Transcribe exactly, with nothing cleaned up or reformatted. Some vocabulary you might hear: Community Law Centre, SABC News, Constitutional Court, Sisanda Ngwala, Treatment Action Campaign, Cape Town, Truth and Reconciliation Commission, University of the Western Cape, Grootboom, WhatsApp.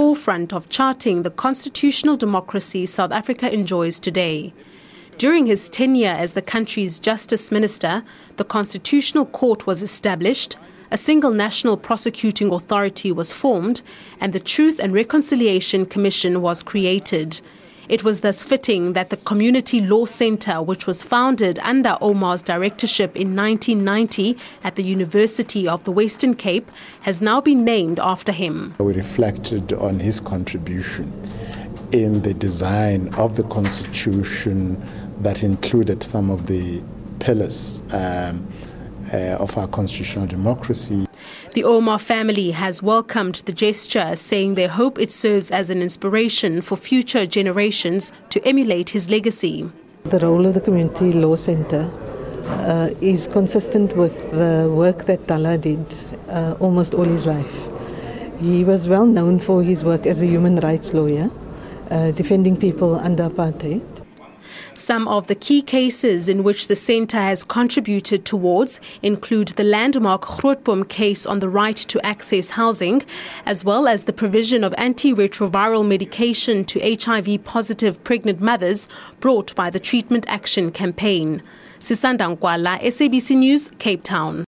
forefront of charting the constitutional democracy South Africa enjoys today. During his tenure as the country's Justice Minister, the Constitutional Court was established, a single national prosecuting authority was formed, and the Truth and Reconciliation Commission was created. It was thus fitting that the Community Law Centre, which was founded under Omar's directorship in nineteen ninety at the University of the Western Cape, has now been named after him. We reflected on his contribution in the design of the Constitution that included some of the pillars um, uh, of our constitutional democracy. The Omar family has welcomed the gesture, saying they hope it serves as an inspiration for future generations to emulate his legacy. The role of the Community Law Centre uh, is consistent with the work that Tala did uh, almost all his life. He was well known for his work as a human rights lawyer, uh, defending people under apartheid. Some of the key cases in which the centre has contributed towards include the landmark Grootboom case on the right to access housing, as well as the provision of antiretroviral medication to H I V-positive pregnant mothers brought by the Treatment Action Campaign. Sisanda Ngwala, S A B C News, Cape Town.